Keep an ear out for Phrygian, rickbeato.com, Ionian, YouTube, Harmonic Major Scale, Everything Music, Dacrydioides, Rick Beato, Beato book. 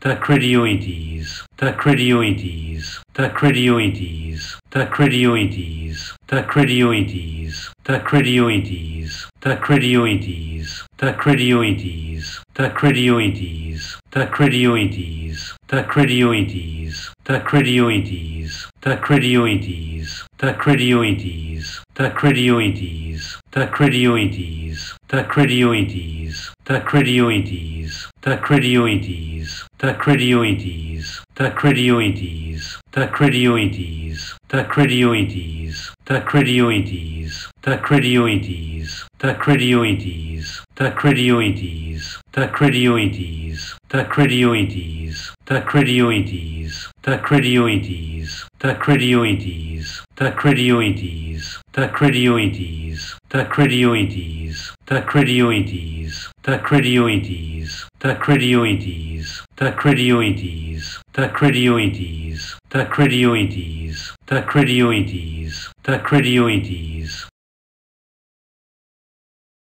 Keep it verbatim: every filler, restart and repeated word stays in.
Dacrydioides, Dacrydioides, Dacrydioides, Dacrydioides, Dacrydioides, Dacrydioides, Dacrydioides, Dacrydioides, Dacrydioides, Dacrydioides, Dacrydioides, Dacrydioides, Dacrydioides, Dacrydioides, Dacrydioides, Dacrydioides, Dacrydioides, Dacrydioides, Dacrydioides, Dacrydioides, Dacrydioides, Dacrydioides, Dacrydioides, Dacrydioides, Dacrydioides, Dacrydioides, Dacrydioides, Dacrydioides, Dacrydioides, Dacrydioides, Dacrydioides, Dacrydioides, Dacrydioides, Dacrydioides, Dacrydioides, Dacrydioides, Dacrydioides, Dacrydioides, Dacrydioides, Dacrydioides, Dacrydioides, Dacrydioides, Dacrydioides,